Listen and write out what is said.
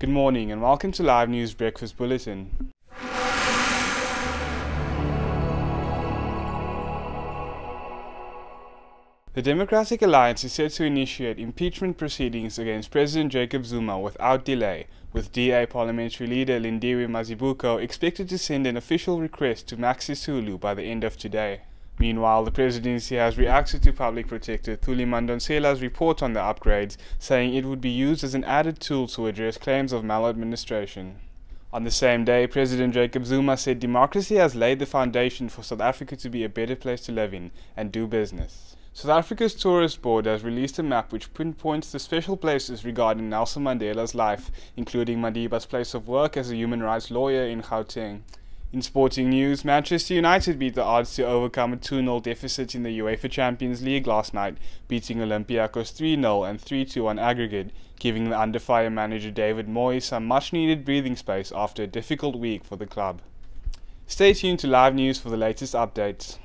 Good morning and welcome to Live News Breakfast Bulletin. The Democratic Alliance is set to initiate impeachment proceedings against President Jacob Zuma without delay, with DA parliamentary leader Lindiwe Mazibuko expected to send an official request to Max Sisulu by the end of today. Meanwhile, the presidency has reacted to Public Protector Mandonsela's report on the upgrades, saying it would be used as an added tool to address claims of maladministration. On the same day, President Jacob Zuma said democracy has laid the foundation for South Africa to be a better place to live in and do business. South Africa's Tourist Board has released a map which pinpoints the special places regarding Nelson Mandela's life, including Madiba's place of work as a human rights lawyer in Gauteng. In sporting news, Manchester United beat the odds to overcome a 2-0 deficit in the UEFA Champions League last night, beating Olympiacos 3-0 and 3-2 on aggregate, giving the under-fire manager David Moyes some much-needed breathing space after a difficult week for the club. Stay tuned to Live News for the latest updates.